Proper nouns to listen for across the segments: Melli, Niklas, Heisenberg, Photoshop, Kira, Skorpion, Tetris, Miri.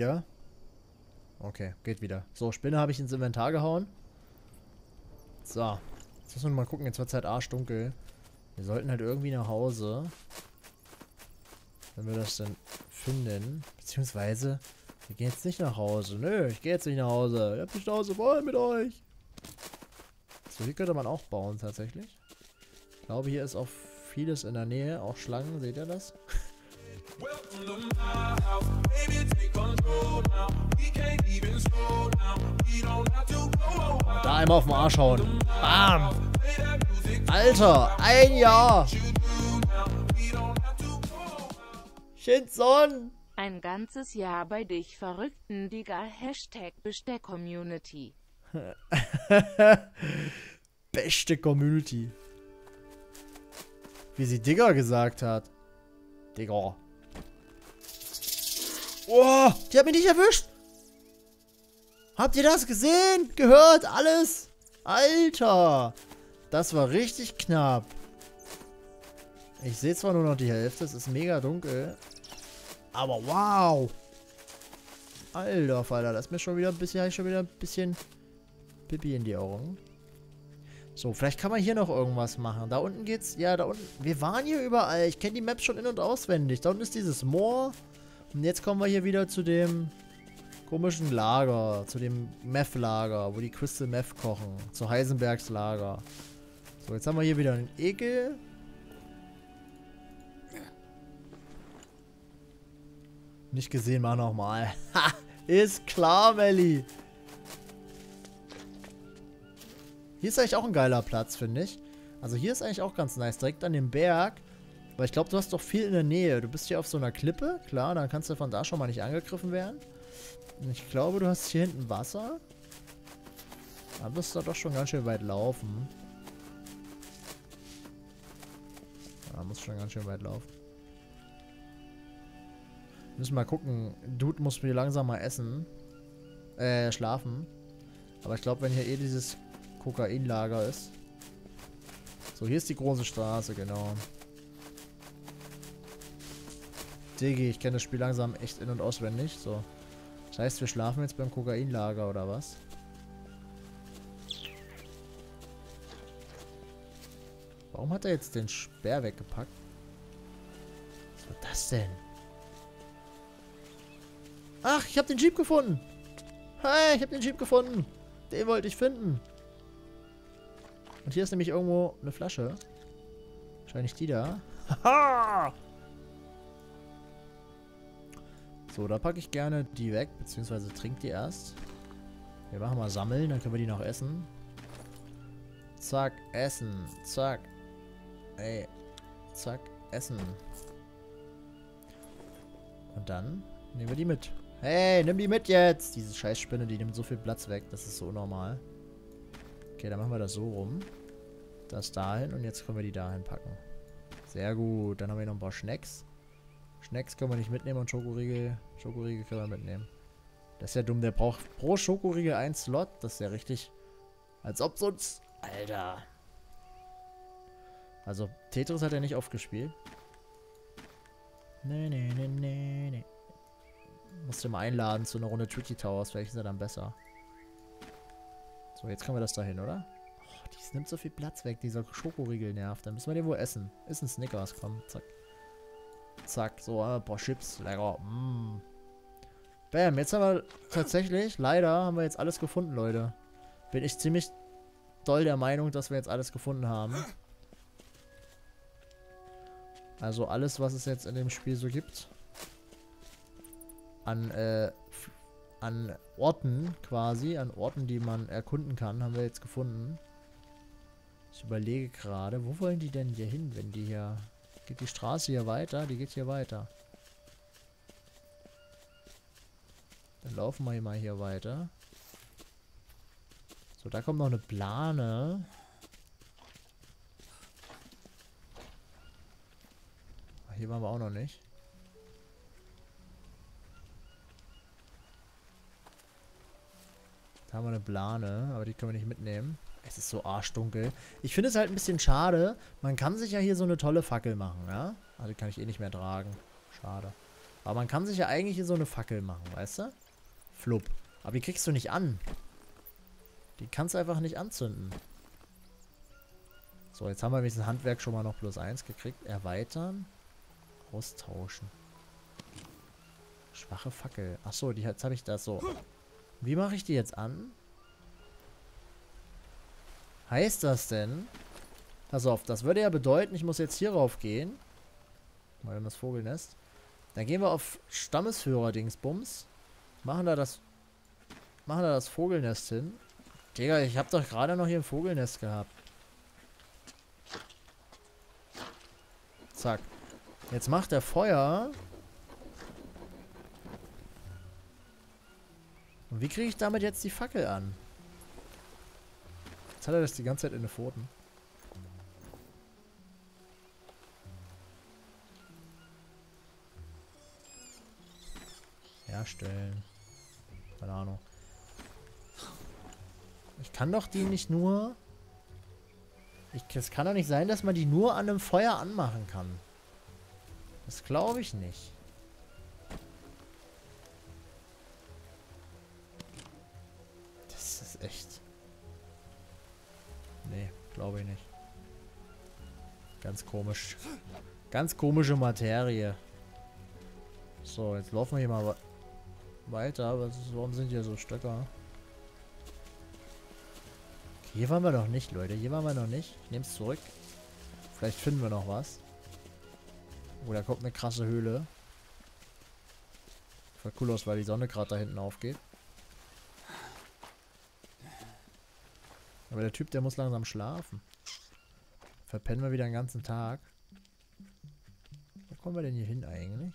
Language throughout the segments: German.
Ja? Okay, geht wieder. So, Spinne habe ich ins Inventar gehauen. So. Jetzt müssen wir mal gucken, jetzt wird es halt arschdunkel. Wir sollten halt irgendwie nach Hause. Wenn wir das dann finden. Beziehungsweise, wir gehen jetzt nicht nach Hause. Nö, ich gehe jetzt nicht nach Hause. Ich hab die Schnauze voll mit euch. So, hier könnte man auch bauen, tatsächlich. Ich glaube, hier ist auch vieles in der Nähe. Auch Schlangen, seht ihr das? Da einmal auf den Arsch hauen. Bam! Alter, ein Jahr! Shitson! Ein ganzes Jahr bei dich verrückten Digga. Hashtag beste Community. Beste Community. Wie sie Digger gesagt hat. Digger. Oh, die hat mich nicht erwischt. Habt ihr das gesehen? Gehört? Alles? Alter. Das war richtig knapp. Ich sehe zwar nur noch die Hälfte. Es ist mega dunkel. Aber wow. Alter, Falter. Das ist mir schon wieder ein bisschen... Pipi in die Augen. So, vielleicht kann man hier noch irgendwas machen. Da unten geht's... Ja, da unten... Wir waren hier überall. Ich kenne die Map schon in- und auswendig. Da unten ist dieses Moor. Und jetzt kommen wir hier wieder zu dem komischen Lager. Zu dem Meth-Lager, wo die Crystal Meth kochen. Zu Heisenbergs Lager. So, jetzt haben wir hier wieder einen Ekel. Nicht gesehen, mach nochmal. Ha! Ist klar, Melli. Hier ist eigentlich auch ein geiler Platz, finde ich. Also hier ist eigentlich auch ganz nice. Direkt an dem Berg. Weil ich glaube, du hast doch viel in der Nähe. Du bist hier auf so einer Klippe. Klar, dann kannst du von da schon mal nicht angegriffen werden. Und ich glaube, du hast hier hinten Wasser. Dann wirst du doch schon ganz schön weit laufen. Da musst du schon ganz schön weit laufen. Müssen mal gucken. Dude muss viel langsamer essen. Schlafen. Aber ich glaube, wenn hier eh dieses... Kokainlager ist. So, hier ist die große Straße, genau. Diggi, ich kenne das Spiel langsam echt in- und auswendig. So. Das heißt, wir schlafen jetzt beim Kokainlager, oder was? Warum hat er jetzt den Speer weggepackt? Was war das denn? Ach, ich habe den Jeep gefunden! Hi, ich habe den Jeep gefunden! Den wollte ich finden! Und hier ist nämlich irgendwo eine Flasche. Wahrscheinlich die da. Haha! So, da packe ich gerne die weg, beziehungsweise trinke die erst. Wir machen mal sammeln, dann können wir die noch essen. Zack, essen. Zack. Ey. Zack, essen. Und dann nehmen wir die mit. Hey, nimm die mit jetzt! Diese Scheißspinne, die nimmt so viel Platz weg, das ist so unnormal. Okay, dann machen wir das so rum. Das dahin und jetzt können wir die dahin packen. Sehr gut. Dann haben wir noch ein paar Schnecks. Schnecks können wir nicht mitnehmen und Schokoriegel. Schokoriegel können wir mitnehmen. Das ist ja dumm. Der braucht pro Schokoriegel einen Slot. Das ist ja richtig. Als ob sonst. Alter. Also Tetris hat er nicht oft gespielt. Nee, nee, nee, nee, nee. Musst du mal einladen zu einer Runde Tricky Towers. Vielleicht ist er dann besser. So, jetzt können wir das dahin, oder? Oh, dies nimmt so viel Platz weg, dieser Schokoriegel nervt. Dann müssen wir den wohl essen. Ist ein Snickers, komm, zack. Zack, so, ein paar Chips, lecker. Mm. Bam, jetzt haben wir tatsächlich, leider, haben wir jetzt alles gefunden, Leute. Bin ich ziemlich doll der Meinung, dass wir jetzt alles gefunden haben. Also alles, was es jetzt in dem Spiel so gibt. An Orten quasi, an Orten, die man erkunden kann, haben wir jetzt gefunden. Ich überlege gerade, wo wollen die denn hier hin, wenn die hier... Geht die Straße hier weiter? Die geht hier weiter. Dann laufen wir mal hier weiter. So, da kommt noch eine Plane. Hier waren wir auch noch nicht. Da haben wir eine Plane, aber die können wir nicht mitnehmen. Es ist so arschdunkel. Ich finde es halt ein bisschen schade. Man kann sich ja hier so eine tolle Fackel machen, ja? Also die kann ich eh nicht mehr tragen. Schade. Aber man kann sich ja eigentlich hier so eine Fackel machen, weißt du? Flupp. Aber die kriegst du nicht an. Die kannst du einfach nicht anzünden. So, jetzt haben wir wenigstens Handwerk schon mal noch +1 gekriegt. Erweitern. Austauschen. Schwache Fackel. Achso, jetzt habe ich das so. Wie mache ich die jetzt an? Heißt das denn? Pass auf, das würde ja bedeuten, ich muss jetzt hier rauf gehen. Mal in das Vogelnest. Dann gehen wir auf Stammesführer-Dingsbums. Machen da das Vogelnest hin. Digga, ich habe doch gerade noch hier ein Vogelnest gehabt. Zack. Jetzt macht er Feuer. Und wie kriege ich damit jetzt die Fackel an? Jetzt hat er das die ganze Zeit in den Pfoten. Herstellen. Keine Ahnung. Ich kann doch die nicht nur... Es kann doch nicht sein, dass man die nur an einem Feuer anmachen kann. Das glaube ich nicht. Das ist echt... Nee, glaube ich nicht. Ganz komisch. Ganz komische Materie. So, jetzt laufen wir hier mal weiter. Aber warum sind hier so Stöcker? Hier waren wir noch nicht, Leute. Hier waren wir noch nicht. Ich nehme es zurück. Vielleicht finden wir noch was. Oh, da kommt eine krasse Höhle. Voll cool aus, weil die Sonne gerade da hinten aufgeht. Aber der Typ, der muss langsam schlafen. Verpennen wir wieder den ganzen Tag. Wo kommen wir denn hier hin eigentlich?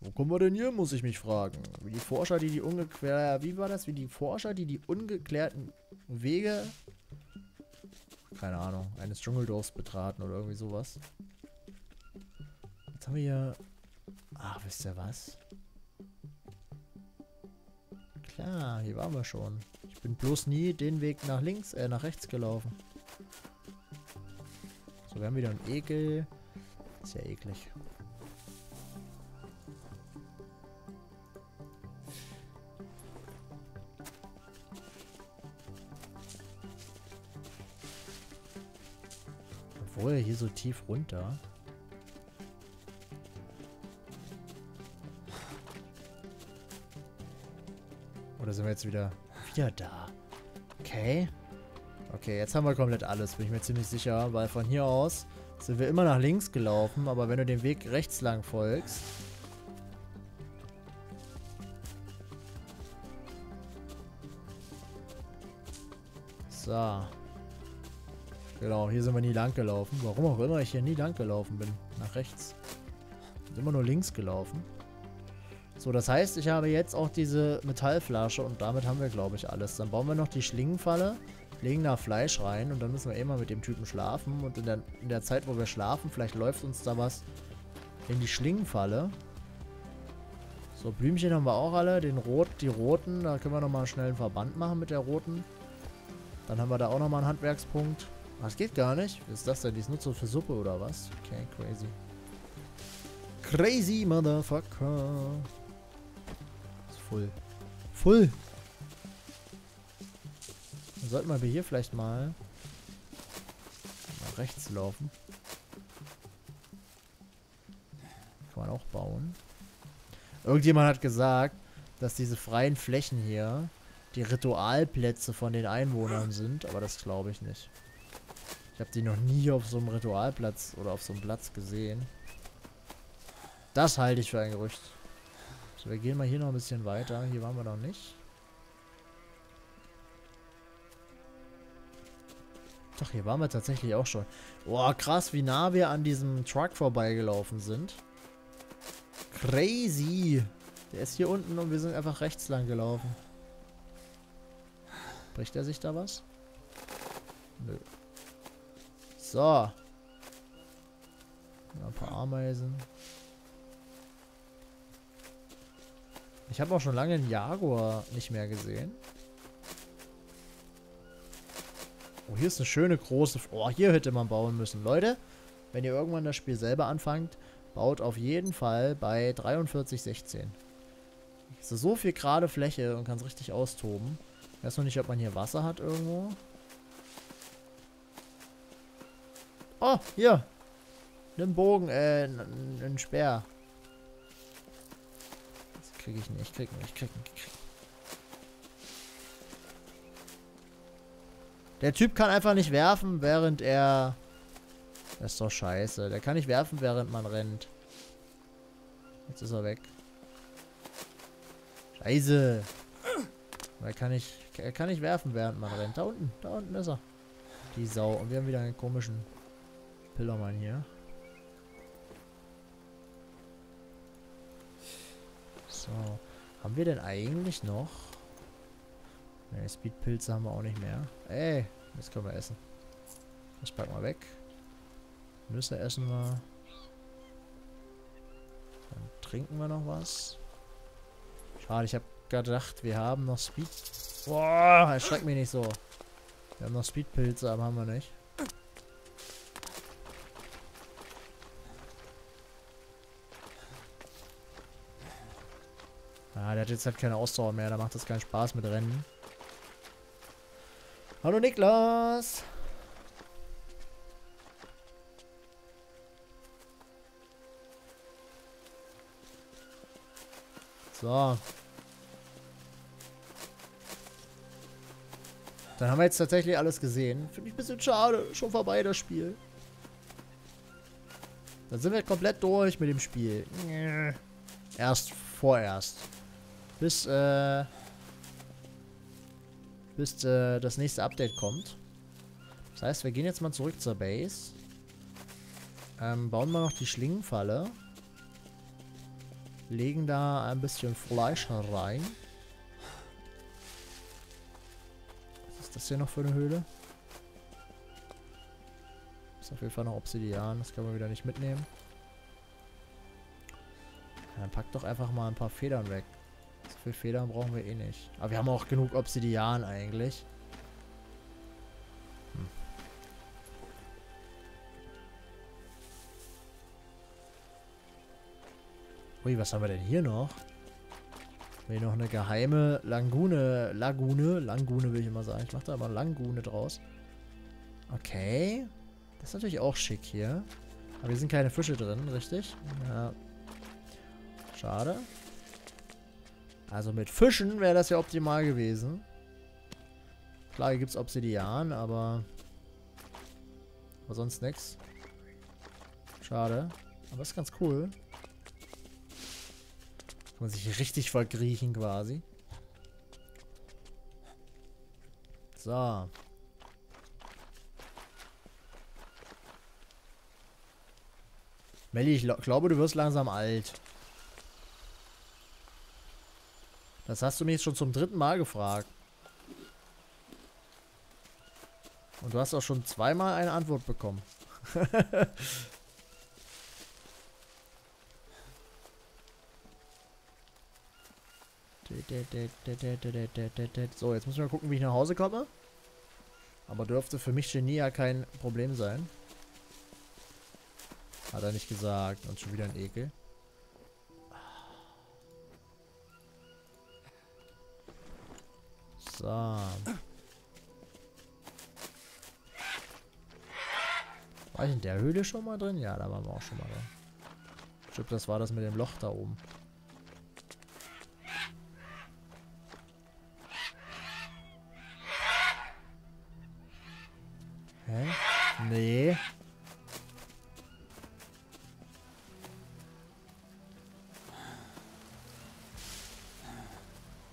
Wo kommen wir denn hier, muss ich mich fragen. Wie die Forscher, die die ungeklärten Wege, keine Ahnung, eines Dschungeldorfs betraten oder irgendwie sowas. Jetzt haben wir hier... Ach, wisst ihr was? Klar, hier waren wir schon. Ich bin bloß nie den Weg nach links, nach rechts gelaufen. So, wir haben wieder einen Ekel. Ist ja eklig. Obwohl, hier so tief runter. Oder sind wir jetzt wieder da? Okay. Okay, jetzt haben wir komplett alles, bin ich mir ziemlich sicher. Weil von hier aus sind wir immer nach links gelaufen. Aber wenn du den Weg rechts lang folgst... So. Genau, hier sind wir nie lang gelaufen. Warum auch immer ich hier nie lang gelaufen bin. Nach rechts. Sind immer nur links gelaufen. So, das heißt, ich habe jetzt auch diese Metallflasche und damit haben wir, glaube ich, alles. Dann bauen wir noch die Schlingenfalle, legen da Fleisch rein und dann müssen wir eh mal mit dem Typen schlafen. Und in der Zeit, wo wir schlafen, vielleicht läuft uns da was in die Schlingenfalle. So, Blümchen haben wir auch alle. Die roten, da können wir nochmal schnell einen Verband machen mit der roten. Dann haben wir da auch nochmal einen Handwerkspunkt. Das geht gar nicht. Was ist das denn? Die ist nur so für Suppe oder was? Okay, crazy. Crazy Motherfucker. Ist voll. Voll! Dann sollten wir hier vielleicht mal nach rechts laufen. Kann man auch bauen. Irgendjemand hat gesagt, dass diese freien Flächen hier die Ritualplätze von den Einwohnern sind, aber das glaube ich nicht. Ich habe die noch nie auf so einem Ritualplatz oder auf so einem Platz gesehen. Das halte ich für ein Gerücht. So, wir gehen mal hier noch ein bisschen weiter. Hier waren wir noch nicht. Doch, hier waren wir tatsächlich auch schon. Boah, krass, wie nah wir an diesem Truck vorbeigelaufen sind. Crazy. Der ist hier unten und wir sind einfach rechts lang gelaufen. Bricht er sich da was? Nö. So. Ein paar Ameisen. Ich habe auch schon lange einen Jaguar nicht mehr gesehen. Oh, hier ist eine schöne große... Oh, hier hätte man bauen müssen. Leute, wenn ihr irgendwann das Spiel selber anfangt, baut auf jeden Fall bei 43,16. Das ist so viel gerade Fläche und kann es richtig austoben. Ich weiß noch nicht, ob man hier Wasser hat irgendwo. Oh, hier. Einen Bogen, einen Speer. Das kriege ich nicht, ich krieg ihn. Der Typ kann einfach nicht werfen, während er... Das ist doch scheiße. Der kann nicht werfen, während man rennt. Jetzt ist er weg. Scheiße. Er kann nicht werfen, während man rennt. Da unten ist er. Die Sau. Und wir haben wieder einen komischen Pillermann hier. So. Haben wir denn eigentlich noch... Ne, Speedpilze haben wir auch nicht mehr. Ey, jetzt können wir essen. Das packen wir weg. Nüsse essen wir. Dann trinken wir noch was. Schade, ich habe gedacht, wir haben noch Speed... Boah, erschreck mich nicht so. Wir haben noch Speedpilze, aber haben wir nicht. Ah, der hat jetzt halt keine Ausdauer mehr, da macht das keinen Spaß mit Rennen. Hallo Niklas! So. Dann haben wir jetzt tatsächlich alles gesehen. Finde ich ein bisschen schade. Schon vorbei das Spiel. Dann sind wir komplett durch mit dem Spiel. Vorerst. Bis das nächste Update kommt. Das heißt, wir gehen jetzt mal zurück zur Base. Bauen wir noch die Schlingenfalle. Legen da ein bisschen Fleisch rein. Was ist das hier noch für eine Höhle? Ist auf jeden Fall noch Obsidian. Das können wir wieder nicht mitnehmen. Ja, dann packt doch einfach mal ein paar Federn weg. So viele Federn brauchen wir eh nicht. Aber wir haben auch genug Obsidian eigentlich. Ui, was haben wir denn hier noch? Haben wir noch eine geheime Lagune. Lagune will ich immer sagen. Ich mache da aber Lagune draus. Okay. Das ist natürlich auch schick hier. Aber hier sind keine Fische drin, richtig? Ja. Schade. Also mit Fischen wäre das ja optimal gewesen. Klar, hier gibt es Obsidian, aber sonst nichts. Schade. Aber ist ganz cool. Kann man sich richtig verkriechen quasi. So. Melli, ich glaube, du wirst langsam alt. Das hast du mich jetzt schon zum 3. Mal gefragt. Und du hast auch schon 2-mal eine Antwort bekommen. So, jetzt müssen wir gucken, wie ich nach Hause komme. Aber dürfte für mich Genie ja kein Problem sein. Hat er nicht gesagt. Und schon wieder ein Ekel. So. War ich in der Höhle schon mal drin? Ja, da waren wir auch schon mal drin. Stimmt, das war das mit dem Loch da oben. Hä? Nee.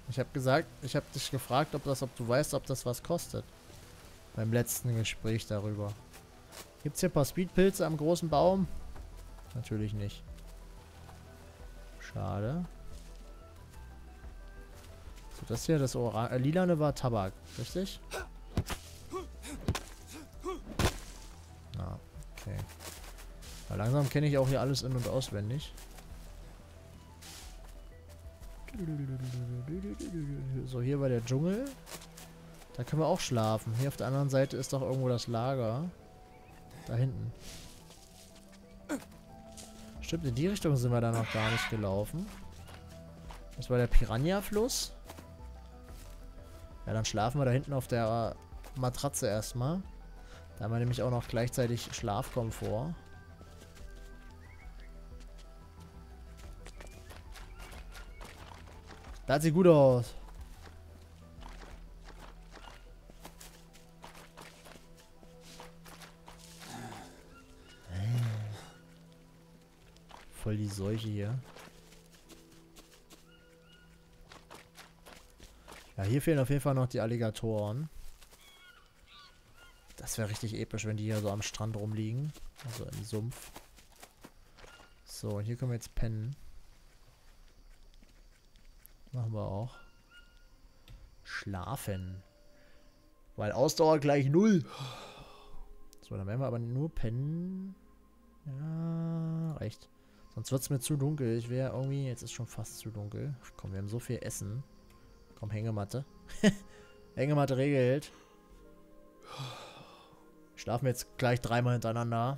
Ich habe gesagt, ich habe dich gefragt, ob du weißt, ob das was kostet. Beim letzten Gespräch darüber. Gibt's hier ein paar Speedpilze am großen Baum? Natürlich nicht. Schade. So, das hier, das Lilane war Tabak, richtig? Ah, okay. Aber langsam kenne ich auch hier alles in- und auswendig. So, hier war der Dschungel. Da können wir auch schlafen. Hier auf der anderen Seite ist doch irgendwo das Lager. Da hinten. Stimmt, in die Richtung sind wir da noch gar nicht gelaufen. Das war der Piranha-Fluss. Ja, dann schlafen wir da hinten auf der Matratze erstmal. Da haben wir nämlich auch noch gleichzeitig Schlafkomfort. Das sieht gut aus. Voll die Seuche hier. Ja, hier fehlen auf jeden Fall noch die Alligatoren. Das wäre richtig episch, wenn die hier so am Strand rumliegen. Also im Sumpf. So, und hier können wir jetzt pennen. Machen wir auch. Schlafen. Weil Ausdauer gleich 0. So, dann werden wir aber nur pennen. Ja, reicht. Sonst wird es mir zu dunkel. Ich wäre irgendwie... Jetzt ist schon fast zu dunkel. Ach komm, wir haben so viel Essen. Komm, Hängematte. Hängematte regelt. Schlafen wir jetzt gleich dreimal hintereinander.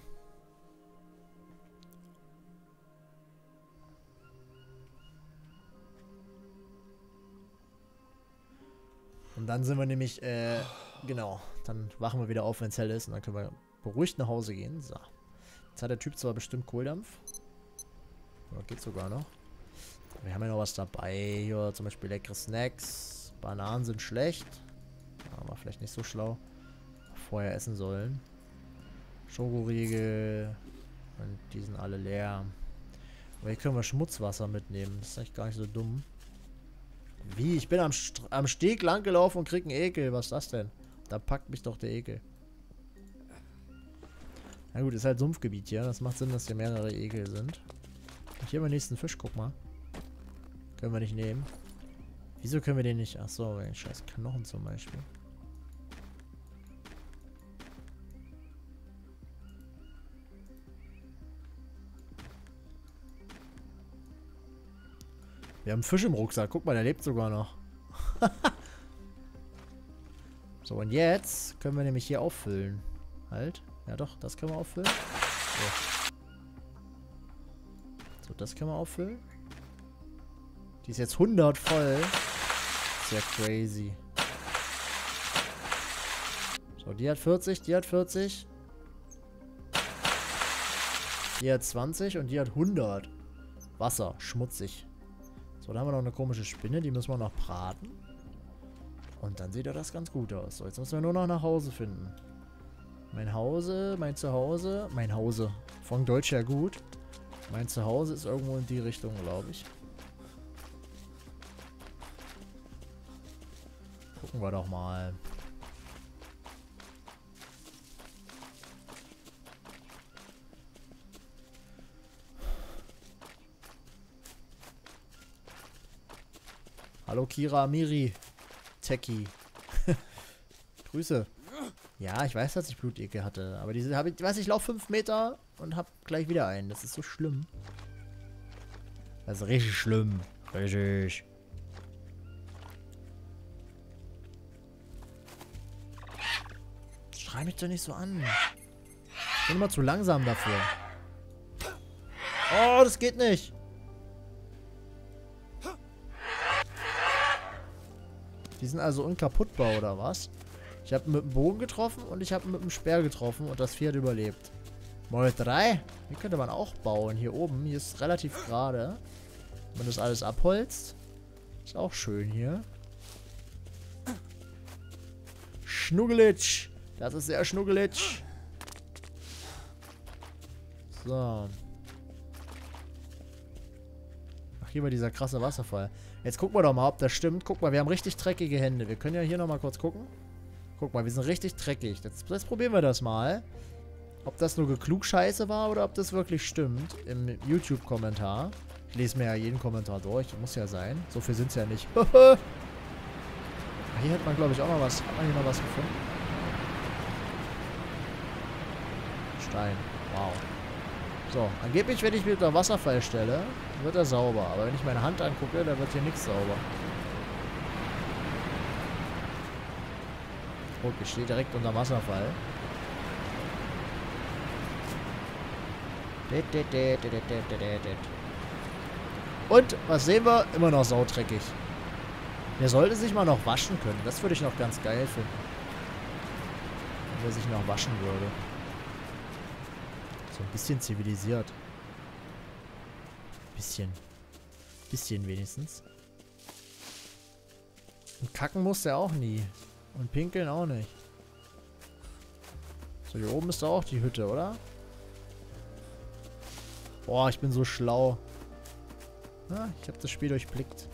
Und dann sind wir nämlich, genau, dann wachen wir wieder auf, wenn es hell ist. Und dann können wir beruhigt nach Hause gehen. So. Jetzt hat der Typ zwar bestimmt Kohldampf. Oder geht sogar noch. Wir haben ja noch was dabei. Hier zum Beispiel leckere Snacks. Bananen sind schlecht. Aber vielleicht nicht so schlau. Vorher essen sollen. Schokoriegel. Und die sind alle leer. Aber hier können wir Schmutzwasser mitnehmen. Das ist eigentlich gar nicht so dumm. Wie? Ich bin am Steg lang gelaufen und krieg einen Ekel. Was ist das denn? Da packt mich doch der Ekel. Na gut, ist halt Sumpfgebiet hier. Das macht Sinn, dass hier mehrere Ekel sind. Und hier haben wir den nächsten Fisch, guck mal. Können wir nicht nehmen. Wieso können wir den nicht? Achso, wegen scheiß Knochen zum Beispiel. Wir haben einen Fisch im Rucksack. Guck mal, der lebt sogar noch. So, und jetzt können wir nämlich hier auffüllen. Halt. Ja doch, das können wir auffüllen. So, das können wir auffüllen. Die ist jetzt 100 voll. Ist ja crazy. So, die hat 40, die hat 40. Die hat 20 und die hat 100. Wasser, schmutzig. So, da haben wir noch eine komische Spinne, die müssen wir noch braten. Und dann sieht ja das ganz gut aus. So, jetzt müssen wir nur noch nach Hause finden. Mein Hause, mein Zuhause, mein Hause. Von Deutsch her gut. Mein Zuhause ist irgendwo in die Richtung, glaube ich. Gucken wir doch mal. Hallo Kira, Miri, Techie. Grüße. Ja, ich weiß, dass ich Blutekel hatte, aber diese habe ich, weiß ich, laufe 5 Meter und hab gleich wieder einen. Das ist so schlimm. Das ist richtig schlimm. Richtig. Schrei mich doch nicht so an. Ich bin immer zu langsam dafür. Oh, das geht nicht. Die sind also unkaputtbar, oder was? Ich habe mit dem Bogen getroffen und ich habe mit dem Speer getroffen und das Vieh hat überlebt. Mal 3. Hier könnte man auch bauen. Hier oben. Hier ist es relativ gerade. Wenn das alles abholzt. Ist auch schön hier. Schnuggelig. Das ist sehr schnuggelig. So. Ach, hier war dieser krasse Wasserfall. Jetzt gucken wir doch mal, ob das stimmt. Guck mal, wir haben richtig dreckige Hände. Wir können ja hier nochmal kurz gucken. Guck mal, wir sind richtig dreckig. Jetzt probieren wir das mal. Ob das nur Geklugscheiße war oder ob das wirklich stimmt. Im YouTube-Kommentar. Ich lese mir ja jeden Kommentar durch. Muss ja sein. So viel sind es ja nicht. Hier hat man, glaube ich, auch mal was. Hat man hier noch was gefunden? Stein. Wow. So, angeblich, wenn ich mir unter Wasserfall stelle, wird er sauber. Aber wenn ich meine Hand angucke, dann wird hier nichts sauber. Oh, ich stehe direkt unter Wasserfall. Und was sehen wir? Immer noch saudreckig. Der sollte sich mal noch waschen können. Das würde ich noch ganz geil finden. Wenn er sich noch waschen würde. So ein bisschen zivilisiert. Bisschen. Bisschen wenigstens. Und kacken muss der auch nie. Und pinkeln auch nicht. So, hier oben ist da auch die Hütte, oder? Boah, ich bin so schlau. Na, ich habe das Spiel durchblickt.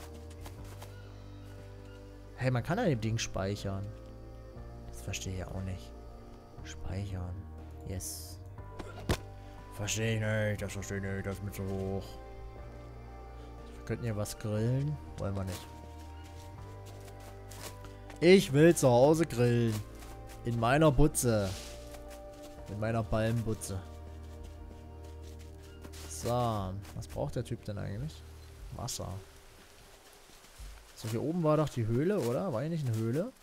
Hey, man kann an dem Ding speichern. Das verstehe ich ja auch nicht. Speichern. Yes. Verstehe ich nicht, das verstehe ich nicht, das ist mir zu hoch. Wir könnten hier was grillen. Wollen wir nicht. Ich will zu Hause grillen. In meiner Butze. In meiner Ballenbutze. So. Was braucht der Typ denn eigentlich? Wasser. So, hier oben war doch die Höhle, oder? War hier nicht eine Höhle?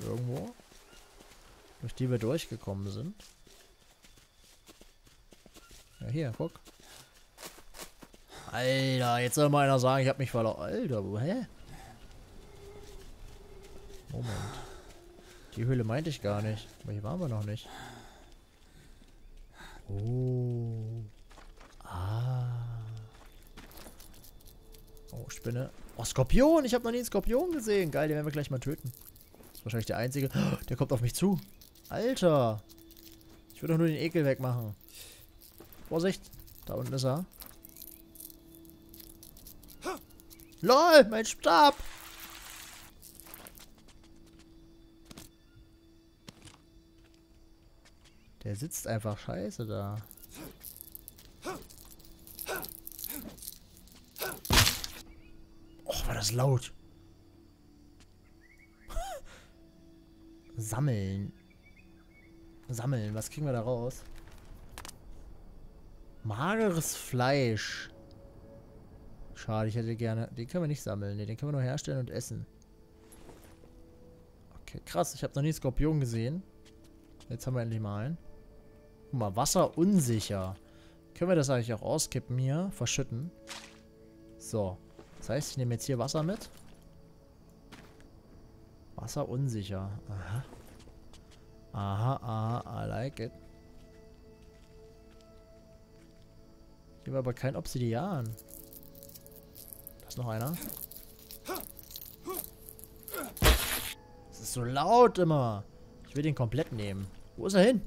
Irgendwo? Durch die wir durchgekommen sind. Ja, hier, guck. Alter, jetzt soll mal einer sagen, ich hab mich verloren. Alter, hä? Moment. Die Höhle meinte ich gar nicht. Aber hier waren wir noch nicht. Oh. Ah. Oh, Spinne. Oh, Skorpion! Ich habe noch nie einen Skorpion gesehen. Geil, den werden wir gleich mal töten. Das ist wahrscheinlich der einzige. Oh, der kommt auf mich zu. Alter. Ich will doch nur den Ekel wegmachen. Vorsicht. Da unten ist er. LOL, mein Stab! Der sitzt einfach scheiße da. Och, war das laut. Sammeln. Sammeln, was kriegen wir da raus? Mageres Fleisch. Schade, ich hätte gerne... Den können wir nicht sammeln. Ne, den können wir nur herstellen und essen. Okay, krass. Ich habe noch nie einen Skorpion gesehen. Jetzt haben wir endlich mal einen. Guck mal, Wasser unsicher. Können wir das eigentlich auch auskippen hier? Verschütten. So. Das heißt, ich nehme jetzt hier Wasser mit. Wasser unsicher. Aha. Aha, aha. I like it. Hier war aber kein Obsidian. Ist noch einer? Es ist so laut immer. Ich will den komplett nehmen. Wo ist er hin?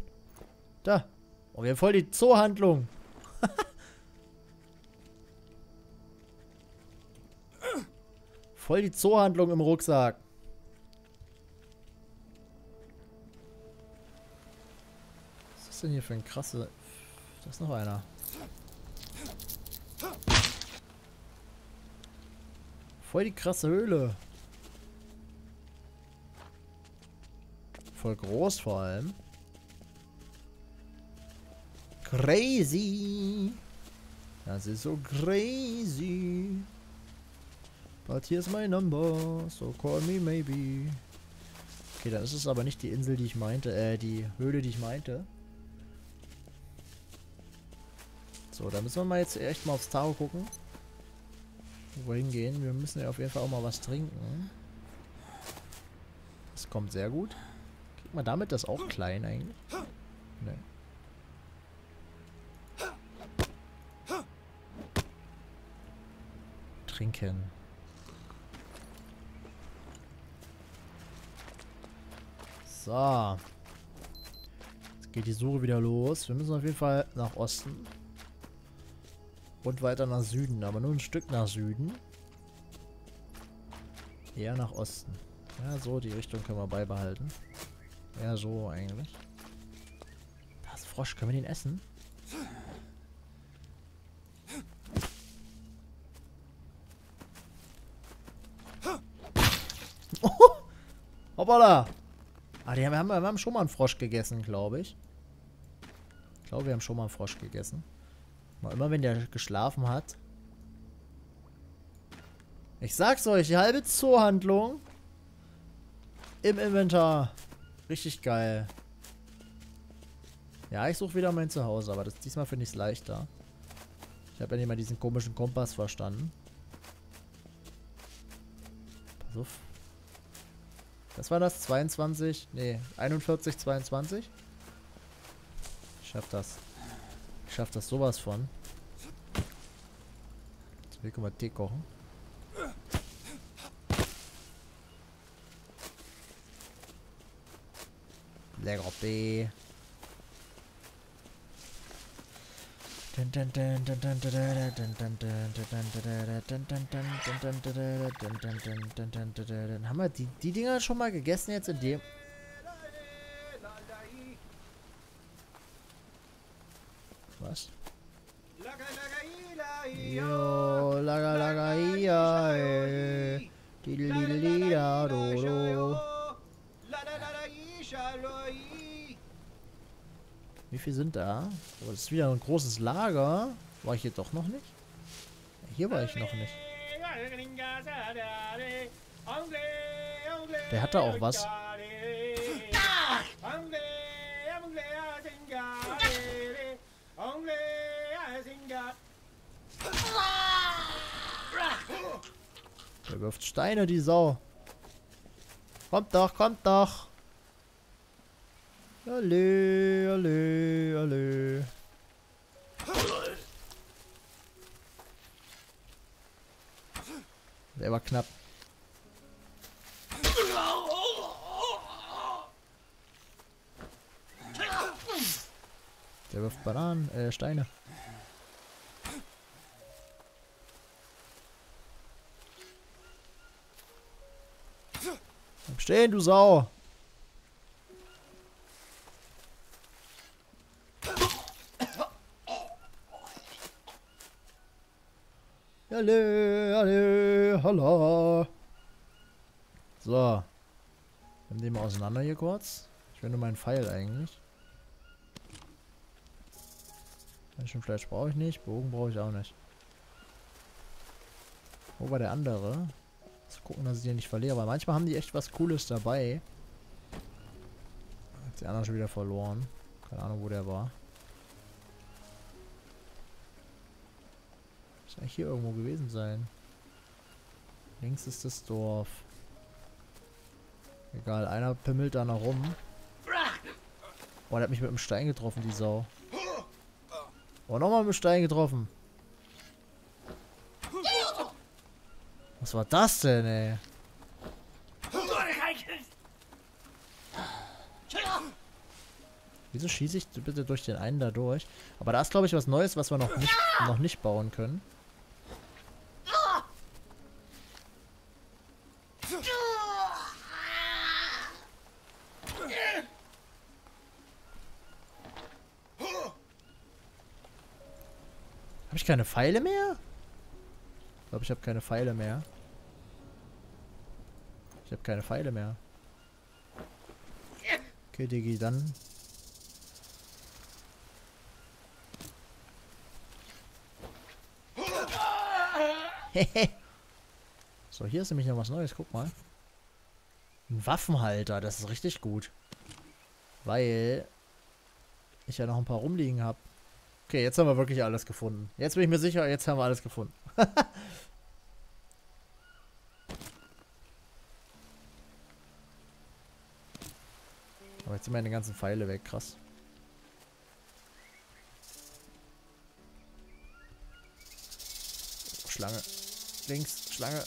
Da. Oh, wir haben voll die Zoohandlung. Voll die Zoohandlung im Rucksack. Was ist denn hier für ein krasse... Da ist noch einer. Voll die krasse Höhle. Voll groß vor allem. Crazy. Das ist so crazy. But here's my number. So call me maybe. Okay, dann ist es aber nicht die Insel, die ich meinte. Die Höhle, die ich meinte. So, da müssen wir mal jetzt echt mal aufs Tau gucken. Wo wir hingehen. Wir müssen ja auf jeden Fall auch mal was trinken. Das kommt sehr gut. Kriegt man damit das auch klein eigentlich? Ne. Trinken. So. Jetzt geht die Suche wieder los. Wir müssen auf jeden Fall nach Osten. Und weiter nach Süden, aber nur ein Stück nach Süden. Eher nach Osten. Ja, so, die Richtung können wir beibehalten. Ja, so eigentlich. Da ist ein Frosch, können wir den essen? Oh, hoppala! Ah, wir haben schon mal einen Frosch gegessen, glaube ich. Ich glaube, wir haben schon mal einen Frosch gegessen. Immer wenn der geschlafen hat. Ich sag's euch, die halbe Zoohandlung im Inventar. Richtig geil. Ja, ich suche wieder mein Zuhause, aber das, diesmal finde ich es leichter. Ich habe ja nicht mal diesen komischen Kompass verstanden. Pass auf. Das war das 22, nee, 41, 22. Ich schaff das. Ich schaff das sowas von. Jetzt will ich mal Tee kochen. Lecker Tee. Haben wir die Dinger schon mal gegessen jetzt in dem... Was? Yo, laga laga ia, dililila do. Wie viel sind da? Oh, das ist wieder ein großes Lager. War ich hier doch noch nicht? Hier war ich noch nicht. Der hat da auch was. Der wirft Steine, die Sau. Kommt doch, kommt doch. Alle, alle, alle. Der war knapp. Der wirft Bananen, Steine. Bleib stehen, du Sau. Alle, alle, hallo. So. Dann nehmen wir auseinander hier kurz. Ich will nur meinen Pfeil eigentlich. Menschenfleisch brauche ich nicht. Bogen brauche ich auch nicht. Wo war der andere? Lass gucken, dass ich den nicht verliere. Weil manchmal haben die echt was Cooles dabei. Hat die anderen schon wieder verloren. Keine Ahnung, wo der war. Hier irgendwo gewesen sein. Links ist das Dorf. Egal, einer pimmelt da noch rum. Boah, der hat mich mit dem Stein getroffen, die Sau. Oh, nochmal mit dem Stein getroffen. Was war das denn, ey? Wieso schieße ich bitte durch den einen da durch? Aber da ist, glaube ich, was Neues, was wir noch nicht bauen können. Habe ich keine Pfeile mehr? Ich glaube, ich habe keine Pfeile mehr. Ich habe keine Pfeile mehr. Okay, Diggi, dann... So, hier ist nämlich noch was Neues. Guck mal. Ein Waffenhalter. Das ist richtig gut. Weil ich ja noch ein paar rumliegen habe. Okay, jetzt haben wir wirklich alles gefunden. Jetzt bin ich mir sicher, jetzt haben wir alles gefunden. Aber jetzt sind meine ganzen Pfeile weg. Krass. Schlange. Links, Schlange.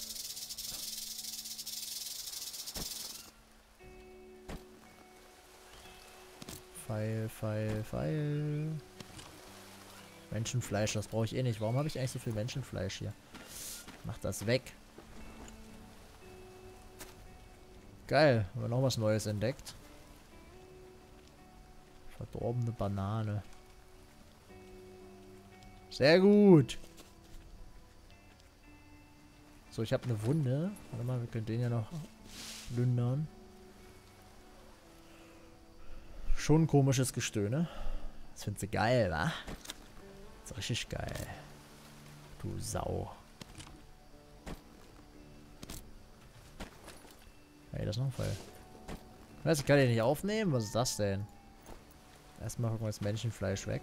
Pfeil, Pfeil, Pfeil. Menschenfleisch, das brauche ich eh nicht. Warum habe ich eigentlich so viel Menschenfleisch hier? Mach das weg. Geil, haben wir noch was Neues entdeckt. Verdorbene Banane. Sehr gut. So, ich habe eine Wunde. Warte mal, wir können den ja noch plündern. Schon ein komisches Gestöhne. Das findest du geil, wa? Das ist richtig geil. Du Sau. Hey, das ist noch ein Fall. Ich weiß, ich kann den nicht aufnehmen. Was ist das denn? Erstmal holen wir das Menschenfleisch weg.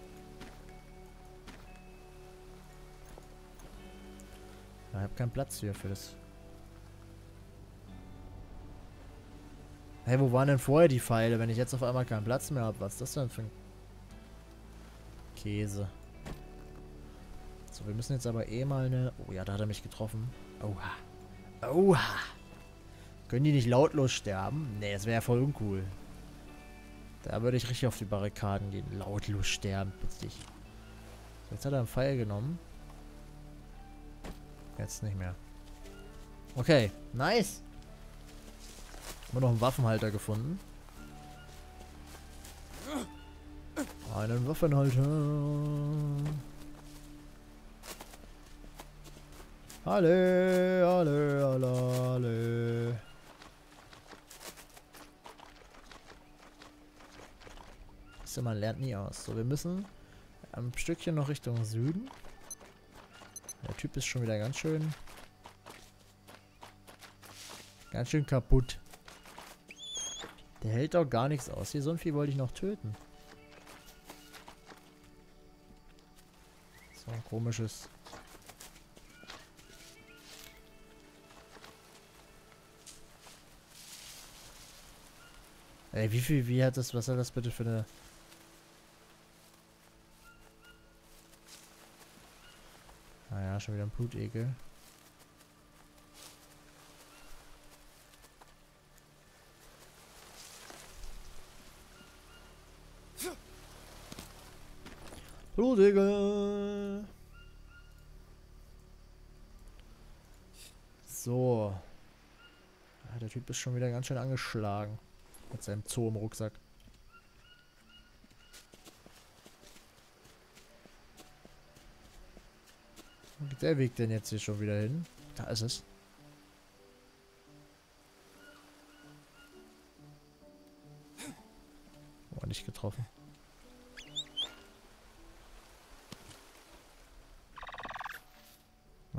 Ich habe keinen Platz hier für das. Hey, wo waren denn vorher die Pfeile, wenn ich jetzt auf einmal keinen Platz mehr habe? Was ist das denn für ein Käse? So, wir müssen jetzt aber eh mal eine... Oh ja, da hat er mich getroffen. Oha. Oha. Können die nicht lautlos sterben? Nee, das wäre ja voll uncool. Da würde ich richtig auf die Barrikaden gehen. Lautlos sterben, bitte dich. So, jetzt hat er einen Pfeil genommen. Jetzt nicht mehr. Okay, nice. Haben wir noch einen Waffenhalter gefunden. Einen Waffenhalter. Alle, alle, alle, alle. So, man lernt nie aus. So, wir müssen ein Stückchen noch Richtung Süden. Der Typ ist schon wieder ganz schön kaputt. Der hält doch gar nichts aus. Hier, so ein Vieh wollte ich noch töten. So ein komisches. Ey, wie hat das, was hat das bitte für eine... Naja, schon wieder ein Blutegel. Blutegel! So. Ah, der Typ ist schon wieder ganz schön angeschlagen. Mit seinem Zoo im Rucksack. Wo geht der Weg denn jetzt hier schon wieder hin? Da ist es. Oh, nicht getroffen.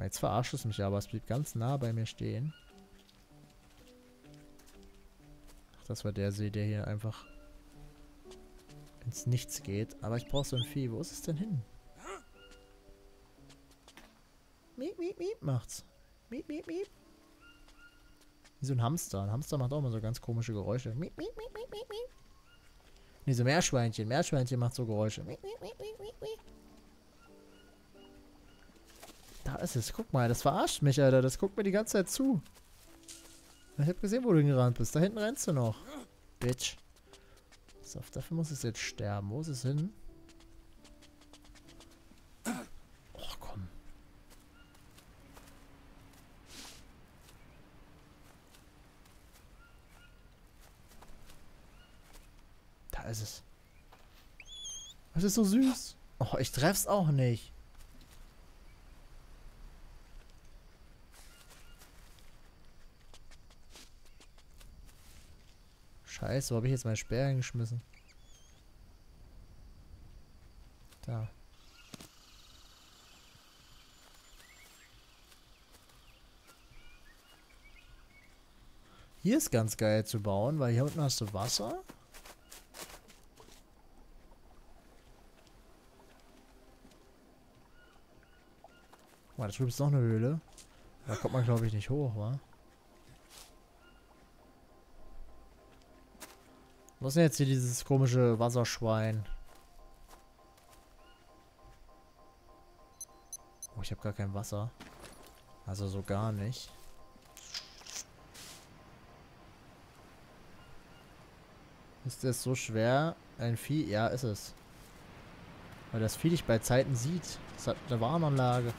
Jetzt verarscht es mich aber, es blieb ganz nah bei mir stehen. Das war der See, der hier einfach ins Nichts geht. Aber ich brauche so ein Vieh. Wo ist es denn hin? Miep, miep, miep macht's. Miep, miep, miep. Wie so ein Hamster. Ein Hamster macht auch immer so ganz komische Geräusche. Miep, miep, miep, miep, miep, miep. Nee, so Meerschweinchen. Meerschweinchen macht so Geräusche. Miep, miep, miep, miep, miep, miep. Da ist es. Guck mal, das verarscht mich, Alter. Das guckt mir die ganze Zeit zu. Ich hab gesehen, wo du hingerannt bist. Da hinten rennst du noch. Bitch. So, dafür muss es jetzt sterben. Wo ist es hin? Och, komm. Da ist es. Das ist so süß. Oh, ich treff's auch nicht. Scheiße, wo habe ich jetzt mein Speer hingeschmissen? Da. Hier ist ganz geil zu bauen, weil hier unten hast du Wasser. Guck mal, da drüben ist noch eine Höhle. Da kommt man, glaube ich, nicht hoch, wa? Was ist denn jetzt hier dieses komische Wasserschwein? Oh, ich habe gar kein Wasser. Also so gar nicht. Ist das so schwer? Ein Vieh? Ja, ist es. Weil das Vieh dich bei Zeiten sieht. Es hat eine Warnanlage.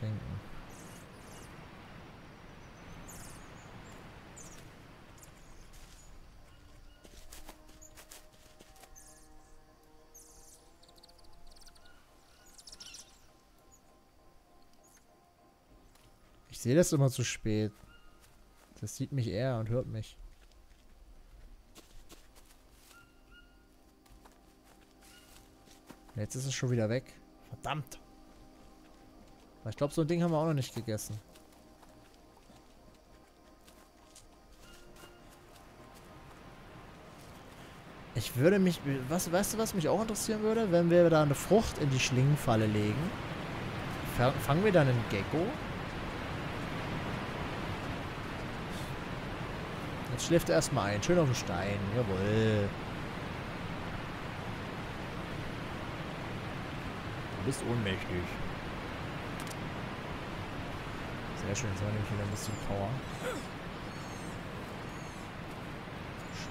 Trinken. Ich sehe das immer zu spät. Das sieht mich eher und hört mich. Jetzt ist es schon wieder weg. Verdammt. Ich glaube, so ein Ding haben wir auch noch nicht gegessen. Ich würde mich... weißt du, was mich auch interessieren würde? Wenn wir da eine Frucht in die Schlingenfalle legen. Fangen wir dann einen Gecko? Jetzt schläft er erstmal ein. Schön auf dem Stein. Jawohl. Du bist ohnmächtig. Sehr schön. So, nehme ich wieder ein bisschen Power.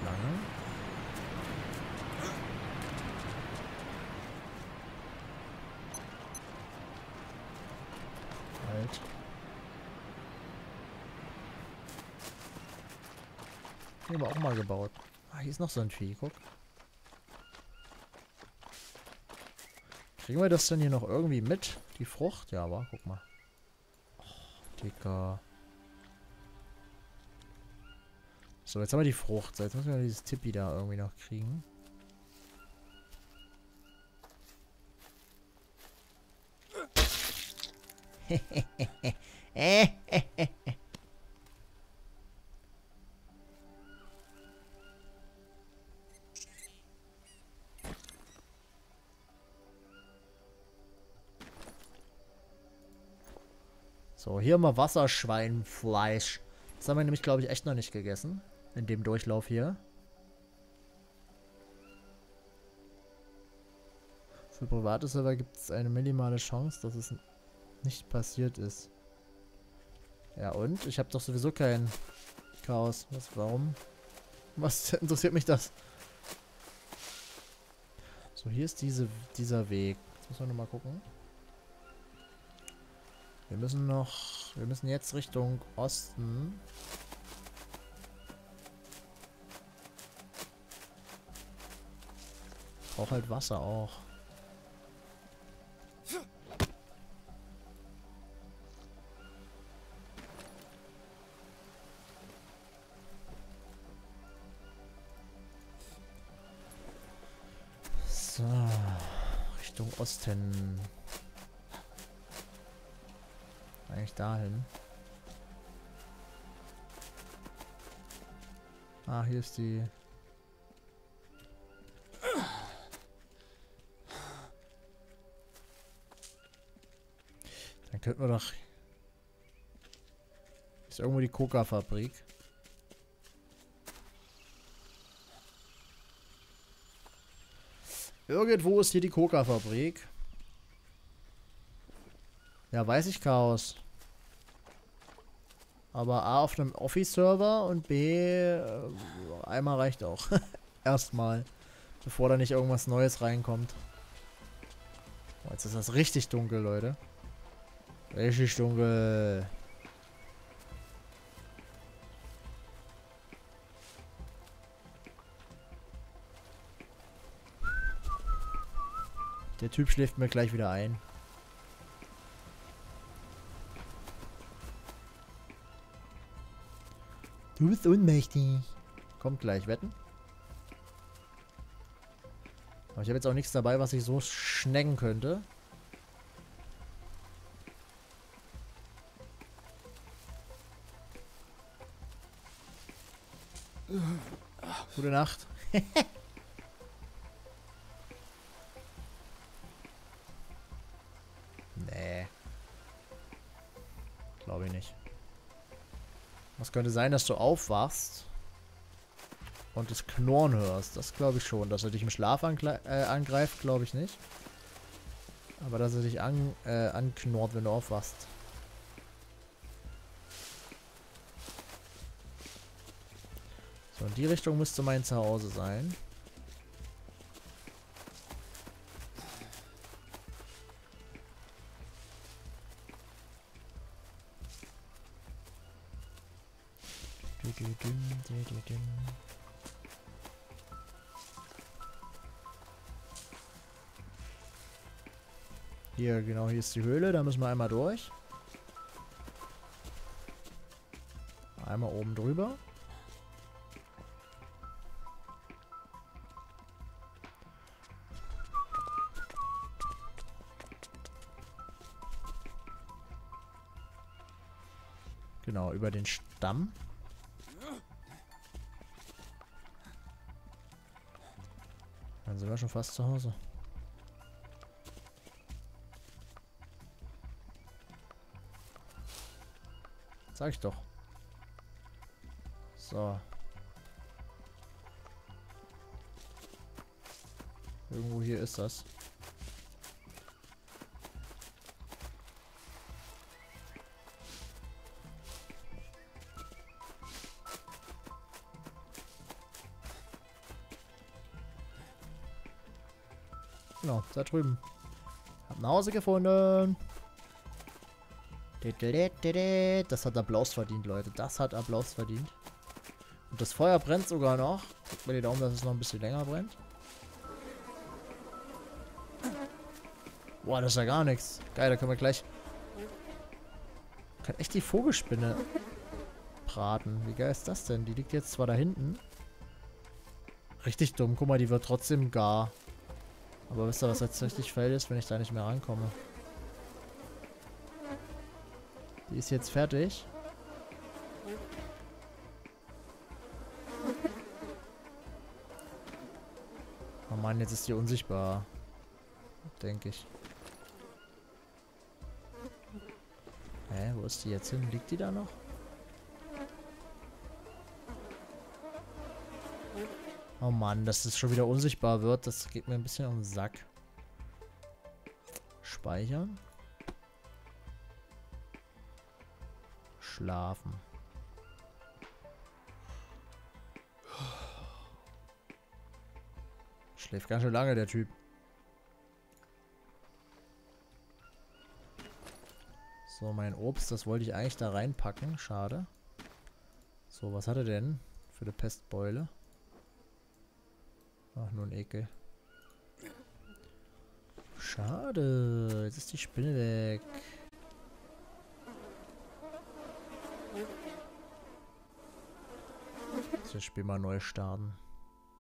Schlange. Halt. Hier haben wir auch mal gebaut. Ah, hier ist noch so ein Vieh, guck. Kriegen wir das denn hier noch irgendwie mit? Die Frucht? Ja, aber guck mal. Oh, Digga. So, jetzt haben wir die Frucht. Jetzt müssen wir dieses Tippi da irgendwie noch kriegen. So, hier haben wir Wasserschweinfleisch. Das haben wir nämlich, glaube ich, echt noch nicht gegessen. In dem Durchlauf hier. Für private Server gibt es eine minimale Chance, dass es nicht passiert ist. Ja und? Ich habe doch sowieso kein Chaos. Was? Warum? Was interessiert mich das? So, hier ist dieser Weg. Jetzt müssen wir nochmal gucken. Wir müssen jetzt Richtung Osten. Ich brauche halt Wasser auch. So, Richtung Osten. Eigentlich dahin. Ah, hier ist die... Dann könnten wir doch... Ist irgendwo die Coca-Fabrik. Irgendwo ist hier die Coca-Fabrik. Ja, weiß ich, Chaos. Aber A auf einem Office-Server und B einmal reicht auch. Erstmal. Bevor da nicht irgendwas Neues reinkommt. Oh, jetzt ist das richtig dunkel, Leute. Richtig dunkel. Der Typ schläft mir gleich wieder ein. Du bist ohnmächtig. Kommt gleich, wetten. Aber ich habe jetzt auch nichts dabei, was ich so schnecken könnte. Gute Nacht. Nee. Glaube ich nicht. Was könnte sein, dass du aufwachst und das Knurren hörst? Das glaube ich schon. Dass er dich im Schlaf angreift, glaube ich nicht. Aber dass er dich anknurrt, wenn du aufwachst. So, in die Richtung müsste mein Zuhause sein. Hier, genau, hier ist die Höhle. Da müssen wir einmal durch. Einmal oben drüber. Genau, über den Stamm. sind wir schon fast zu Hause. Sag ich doch. So. Irgendwo hier ist das. Genau, da drüben. Hab nach Hause gefunden. Das hat Applaus verdient, Leute. Das hat Applaus verdient. Und das Feuer brennt sogar noch. Guckt mir die Daumen, dass es noch ein bisschen länger brennt. Boah, das ist ja gar nichts. Geil, da können wir gleich... Ich kann echt die Vogelspinne braten. Wie geil ist das denn? Die liegt jetzt zwar da hinten. Richtig dumm. Guck mal, die wird trotzdem gar... Aber wisst ihr, was jetzt richtig fail ist, wenn ich da nicht mehr rankomme? Die ist jetzt fertig. Oh Mann, jetzt ist die unsichtbar. Denke ich. Hä, wo ist die jetzt hin? Liegt die da noch? Oh Mann, dass das schon wieder unsichtbar wird, das geht mir ein bisschen um den Sack. Speichern. Schlafen. Schläft ganz schön lange, der Typ. So, mein Obst, das wollte ich eigentlich da reinpacken. Schade. So, was hat er denn für eine Pestbeule? Ach, nur ein Ekel. Schade. Jetzt ist die Spinne weg. Jetzt spiel mal neu starten.